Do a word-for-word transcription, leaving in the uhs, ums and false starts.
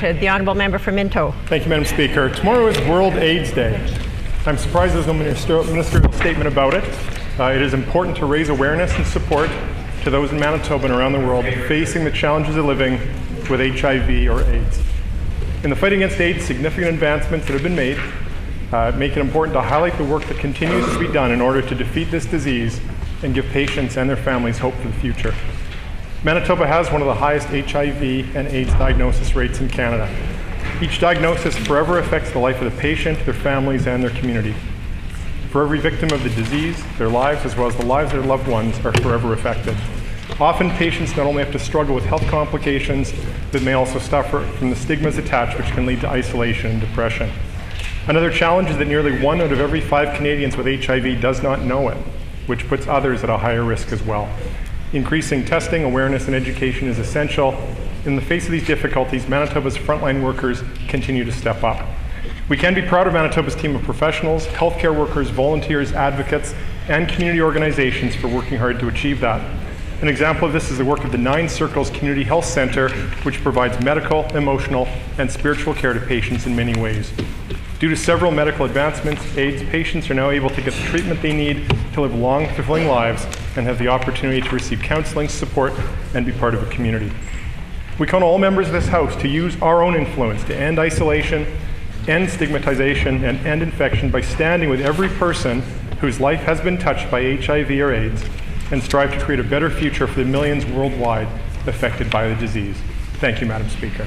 The Honourable Member for Minto. Thank you, Madam Speaker. Tomorrow is World AIDS Day. I'm surprised there's no ministerial statement about it. Uh, it is important to raise awareness and support to those in Manitoba and around the world facing the challenges of living with H I V or AIDS. In the fight against AIDS, significant advancements that have been made uh, make it important to highlight the work that continues to be done in order to defeat this disease and give patients and their families hope for the future. Manitoba has one of the highest H I V and AIDS diagnosis rates in Canada. Each diagnosis forever affects the life of the patient, their families, and their community. For every victim of the disease, their lives, as well as the lives of their loved ones, are forever affected. Often, patients not only have to struggle with health complications, but may also suffer from the stigmas attached, which can lead to isolation and depression. Another challenge is that nearly one out of every five Canadians with H I V does not know it, which puts others at a higher risk as well. Increasing testing, awareness, and education is essential. In the face of these difficulties, Manitoba's frontline workers continue to step up. We can be proud of Manitoba's team of professionals, healthcare workers, volunteers, advocates, and community organizations for working hard to achieve that. An example of this is the work of the Nine Circles Community Health Centre, which provides medical, emotional, and spiritual care to patients in many ways. Due to several medical advancements, AIDS patients are now able to get the treatment they need to live long, fulfilling lives and have the opportunity to receive counseling, support, and be part of a community. We count on all members of this House to use our own influence to end isolation, end stigmatization, and end infection by standing with every person whose life has been touched by H I V or AIDS and strive to create a better future for the millions worldwide affected by the disease. Thank you, Madam Speaker.